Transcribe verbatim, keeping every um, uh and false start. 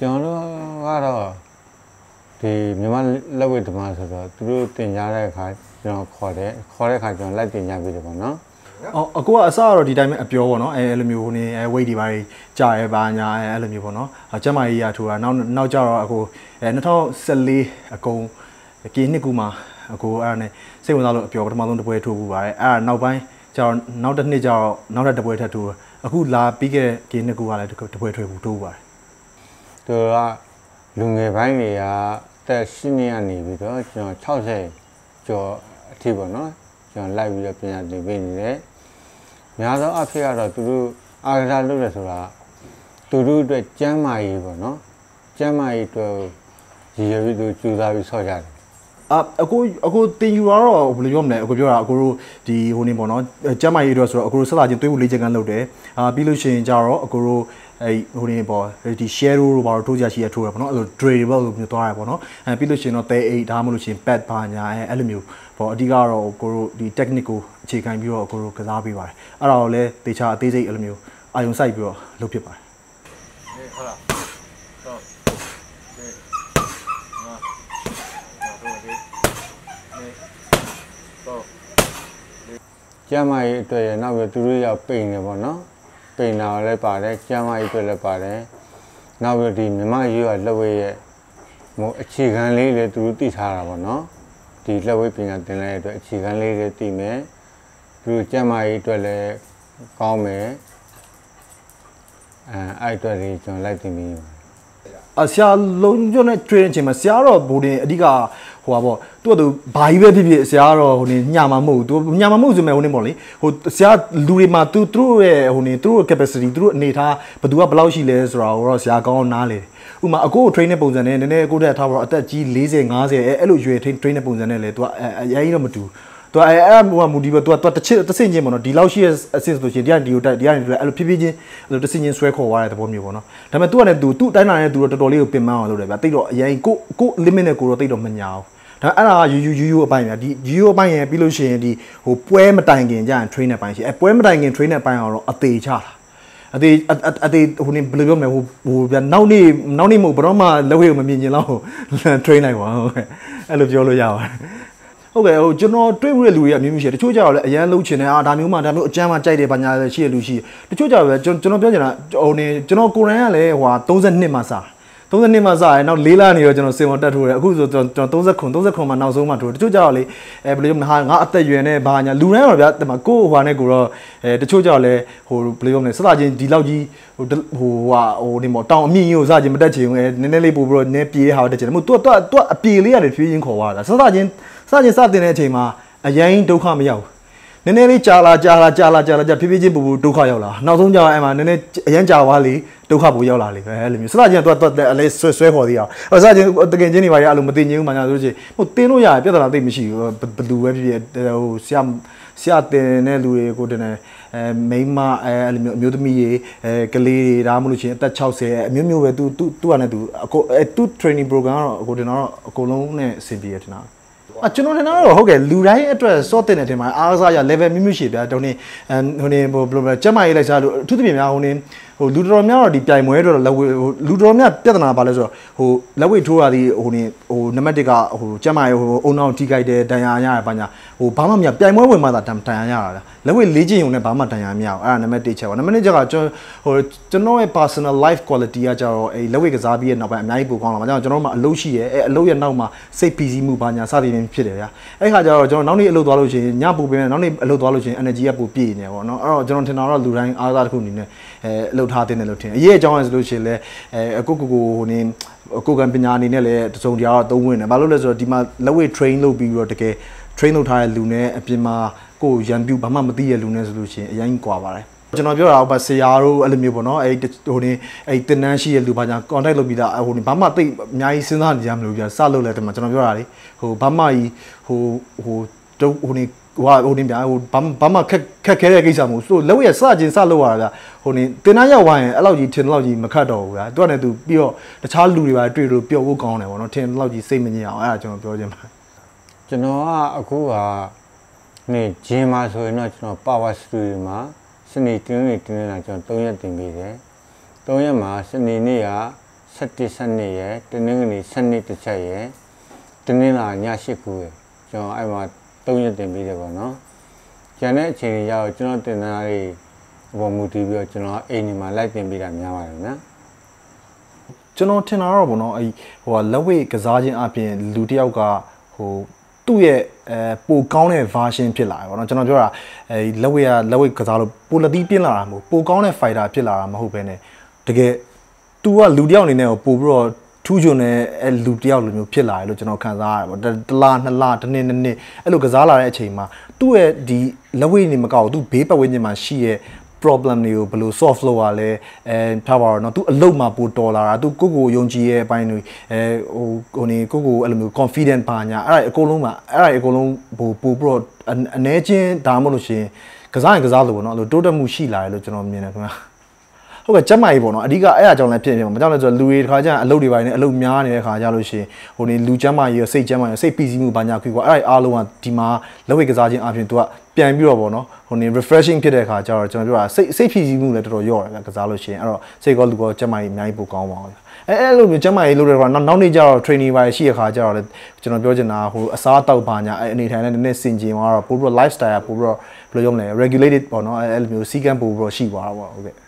cho nó ra rồi thì nếu mà lâu về thì mà sao tôi tiền nhà này khai cho khỏi đấy khỏi đấy khai cho lấy tiền nhà về được không nó 어, 아까 사러 디다이메 뼈거든요. 에, 이런 묘네. 에, weight 디바이 짜에 바냐. 에, 이런 묘거든요. 아, 잼마이야 투가 나우 나우 짜러 아고 에, 이천십사 아공 케 투구마 아고 아네 세원살로 뼈 처음으로 두 번에 투고 바래. 아, 나우 바이 짜러 나우 일 년 짜러 나우 두 번에 투. 아쿠 라 삐게 케 투구가 두 번에 투고 투고 바래. 그 룽에 바이야. 때 십이 년이 비도 저 육십 저 티버너. 저 라이브에 변하는 데인데 나도 앞에야 또 아가사 놓을ဆိုတာ သူတို့အတွက် ကျမ်းမာရေး ပေါ့နော် ကျမ်းမာရေးအတွက် ရည်ရွယ်ပြီး သူကြိုးစားပြီး ဆော့ကြတယ် အကိုအကိုတင်ယူတော့ ဘယ်လိုပြောမလဲ အကိုပြောတာ အကိုတို့ဒီဟိုနေ ပေါ့နော် ကျမ်းမာရေးအတွက် ဆိုတော့ အကိုတို့ဆက်လာချင်း တွေးဖို့ လေ့ကျင့်ခန်း လုပ်တယ် အာ ပြီးလို့ရှိရင်ကြတော့ အကိုတို့ အဲ့ဟိုနေပေါ့ဒီ share တို့ဘာလို့ထိုးကြရှိရထိုးရပေါ့နော် အဲ့လို durable လို့မျိုးသွားရပေါ့နော် ပြီးလို့ရှိရင်တော့ သဲအိတ် ဒါမှမဟုတ်လို့ရှိရင် pad ဘာညာအဲ့အဲ့လိုမျိုးပေါ့အဓိကတော့ကိုတို့ဒီ technical အခြေခံပြီးတော့ကိုတို့ကစားပေးပါတယ် အဲ့ဒါကိုလည်းတေချာအသေးစိတ် အဲ့လိုမျိုးအာရုံစိုက်ပြီးတော့လုပ်ဖြစ်ပါတယ် ဟုတ်လား ကျမ်းမာရေးအတွက်ရနောက်ပြီးသူတို့ရပိန်နေပေါ့နော် ပိန်လာလည်းပါတယ် ကျမ်းမာရေးအတွက်လည်းပါတယ် နောက်ပြီးဒီမြမရွာလက်ဝဲရဲ့အခြေခံလေးတွေသူတို့သိထားတာပေါ့နော် ဒီလက်ဝဲပညာသင်လိုက်ရတဲ့အတွက်အခြေခံလေးတွေသိမယ် သူတို့ကျမ်းမာရေးအတွက်လည်းကောင်းမယ် အဲအဲ့အတွက်တွေကျွန်တော်လိုက်သင်ပေးပါ အဆရာလုံးကျွန်းနဲ့ training ချိန်မှာဆရာတော့ဘိုးတင်အဓိကဟိုပါပေါ့သူ့အတူဘိုင်းပဲဖြစ်ဖြစ်ဆရာတော့ဟိုညမှာမဟုတ်ဘူးသူညမှာမဟုတ်ဆိုမဲ့ဟိုနေပေါ့လေဟိုဆရာလူတွေမှာသူတို့ရဲ့ဟိုနေသူတို့ capacity သူတို့အနေထားဘယ်သူကဘယ်လောက်ရှိလဲဆိုတာကိုတော့ဆရာကောင်းနားလေတယ်ဥမာအကို training ပုံစံနဲ့နည်းနည်းကိုတက်ထားပါတော့အသက်ကြီး ၄၀ ၅၀ အဲအဲ့လိုရွယ် training ပုံစံနဲ့လဲသူကအရင်တော့မတူ 또 아야 뭐 무디버 또 뜻이 뜻이 이제 뭐너 디라우시에 센서도시 디안 디오 디안 디로 알로 피피진 알로 뜻이 쇠코 와야 되고 묘고 너 다음에 또 안에 또 다이나에 또 도돌리고 빈만 하더래 봐. 떼도 아예 고고 리밋에 고로 떼도 만냐. 다 아라 유유유유 아빠야. 디 유유 아빠야 빌로시엔 디호 ပွဲ မတိုင်ခင် ကြာ train နဲ့ပိုင်းရှိ. အဲပွဲ မတိုင်ခင် train နဲ့ပိုင်းအောင်တော့ အသေးချတာ. အသေးအသေးဟိုနေဘယ်လိုပြောမလဲဟိုဟိုနောက်နေ့နောက်နေ့မဟုတ်ဘရောမလက်ဝဲကိုမမြင်ကျင်တော့ train လိုက်ပါဟုတ်ကဲ့. အဲ့လိုပြောလို့ရပါတယ်. ဟုတ်ကဲ့ဟိုကျွန်တော်တွေ့ရလူကြီးအမျိုးမျိုးရှိတယ်တချို့ကြတော့လည်းအရန်လှုပ်ချင်တယ်အာဒါမျိုးမှဒါမျိုးအကြမ်းမှကြိုက်တယ်ဘာညာရှိလို့ရှိတချို့ကြတော့လည်းအဲဘယ်လိုမျိုးမလဲငါအသက်ရွယ်နဲ့ဘာညာလူရန်တော့ဗျာတမကိုဟိုဟာနေကိုတော့တချို့ကြတော့လေဟိုဘယ်လိုမျိုးမလဲစသချင်းဒီလောက်ကြီးဟိုဟိုနေပေါ့တောင်အမြင့်ကြီးကိုစကြင်မတက်ချင်ဘူးအဲနည်းနည်းလေးပို့ပြီးတော့နည်းပြေးဟာတက်ချင်တယ်မို့သူကသူကအပြေလေးရတယ်ဖြည်းချင်းခေါ်သွားတာစသချင်းစသချင်းစတင်တဲ့ချိန်မှာ အရင်ဒုက္ခမရောက်နည်းနည်းလေးကြာလာကြာလာကြာလာကြာလာကြာလာကြာဖြစ်ဖြစ်ချင်းပူပူဒုက္ခရောက်လာလေအဲအဲ့လိုမျိုးစသချင်းကသူကသူအလဲဆွဲဆွဲခေါ်သေးတာစသချင်းတကယ်ချင်းနေပါရအဲ့လိုမသိညင်းမှညာသူတို့ချင်းဟိုဘယ်သူပဲဖြစ်ဖြစ်ဟိုဆရာဆရာတင်တဲ့လူတွေကိုတင်တယ်အဲမိမအအဲ့လိုမျိုးအမျိုးသမီးရေကလေးတွေဒါမှမဟုတ်လို့ချင်းအသက် 60 ကျွန်တော်လည်းနားတော့ဟုတ်ကဲ့လူတိုင်းအတွက်စော့တင်တဲ့ထင်မှာအားကစားရ personal life quality ကကြတော့အဲလက်ဝဲကစားပြီးရဲ့နောက်ပိုင်းအများကြီးပိုကောင်းလာမှာကျွန်တော်တို့မှအလုပ်ရှိရဲ့အဲအလုပ်ရဲ့နောက်မှာစိတ်ပီစီမှုဘာညာ အဲ့ခါကျတော့ကျွန်တော်နောက်နေ့အလုပ်သွားလို့ရှိရင်ညပူပင်းနောက်နေ့အလုပ်သွားလို့ရှိရင် energy ကပူပြည့်နေတယ်ပေါ့နော်အဲ့တော့ကျွန်တော်ထင်တာတော့လူတိုင်းအားသာတစ်ခုအနေနဲ့လှုပ်ထားတဲ့နယ်လို့ထင်အရေးအကြောင်းဆိုလို့ရှိရင်လည်းကိုကိုကိုကိုနေကိုကံပညာအနေနဲ့လည်းတစုံတရာတော့သုံးဝင်တယ်ဘာလို့လဲဆိုတော့ဒီမှာလက်ဝဲ train လုပ်ပြီးတော့တကယ် train လုပ်ထားတဲ့လူနဲ့အပြင်မှာကိုရန်ပြူဘာမှမသိတဲ့လူနဲ့ဆိုလို့ရှိရင်အရင်ကွာပါတယ် 저는 비어 아빠 세야로 알림이 보나 에이 오니 에이 텐난시에 루바냐 컨택 로비다 오니 바마 떼 많이 신선한 지야 몰라 살로 레드만 저는 비어 아리 호 바마이 호호 오니 와 오니 바 바마 캅캅해 기사 모 로에 사진 살로 와라 오니 텐난 야 와인 알라지 텐라지 막카도 야 또네 두 비어 다차 루리 바 တွေ့로 뼈고 가오네 보나 텐라지 세이 못 냐 아 저는 비어 진 마 저는 아쿠가 네 제마 소이나 저는 파워 스튜디오마 스니 등이 등이나 좀 동양 등비래. 동양마 스니니야 셋티 산니에 등능이 산니 뜻차에 등이나 야시구에 좀 아마 동양 등비래거나. 전에 제가 저는 때나리 뭐 무디비어 저는 애니만 라이 등비라 냐와나. 저는 테나로 보노 아이 호 러웨 가자진 아핀 루티아가 호 또에 보강의 버전 필라. 그러나 저는 저라 러웨야 러웨 가자로 폴라디 필라. 뭐 보강의 파이터 필라. 뭐 그러네. 되게 또가 루디아오네 보고 투존의 루디아오로 필라로 저는 간사야. 달라 달라 드네 드네. 이렇게 가자라의ချိန်မှာ 또의 이 러웨니 막고 또 배바위님만 시의 problem တွေကို blue soft flow อ่ะလဲအဲဖြာပါတော့เนาะ तू အလုတ်มา ပို တော်လာတာ तू ကိုကိုယုံကြည်ရဲ့အပိုင်းတွေအဲဟိုဟိုနေကိုကိုအဲ့လိုမျိုး confident ပါညာအဲ့ဒါအကုန်လုံးမှာအဲ့ဒါအကုန်လုံးဟိုပို့ပြီးတော့အနေချင်းဒါမှမဟုတ်လို့ရှင်ကစားရင်ကစားလို့ပေါ့เนาะအဲ့လိုတိုးတက်မှုရှိလာတယ်လို့ကျွန်တော်မြင်တယ်ခင်ဗျာဟုတ်ကဲ့ကြက်မာကြီးပေါ့เนาะအဓိကအဲ့ဒါကြောင့်လည်းဖြစ်နေမှာမကြောက်လဲဆိုလူတွေတစ်ခါကျရင်အလုပ်တွေပိုင်းနဲ့အလုပ်များနေတဲ့ခါကျလို့ရှင်ဟိုနေလူချမ်းမာကြီးရဲ့စိတ်ချမ်းမာကြီးစိတ်ပီစီမှုပညာခွေးကွာအဲ့ဒါအားလုံးကဒီမှာလက်ဝဲကစားခြင်းအပြင် तू ကပြန်ပြီးတော့ပေါ့เนาะဟိုနေ refreshing ဖြစ်တဲ့ခါကျတော့ကျွန်တော်ပြောတာစိတ်စိတ်ဖြည့်ဆည်းမှုလည်းတော်တော်ရော့တယ်ဗျာကစားလို့ရှင်အဲ့တော့စိတ်ကောလူကောကျက်မာကြီးအများကြီးပိုကောင်းပါအောင် အဲ့လိုမျိုးကျမကြီးလို့ရတာနောက်နေ့ကျတော့ training ပါရှိရခါကျတော့ကျွန်တော်ပြောချင်တာဟိုအစားတောက်ပါညာအနေထိုင်နဲ့နည်းနည်းစင်ကျင်သွားတော့ပို့ပြီးတော့ lifestyle ပို့ပြီးတော့ဘယ်လိုပြောမလဲ regulated ပေါ့နော်အဲ့လိုမျိုးစီကံပို့ပြီးတော့ရှိသွားတာပေါ့ဟုတ်ကဲ့